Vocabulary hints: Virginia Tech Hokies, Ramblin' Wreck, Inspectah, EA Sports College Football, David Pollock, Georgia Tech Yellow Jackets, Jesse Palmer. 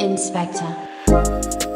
Inspectah.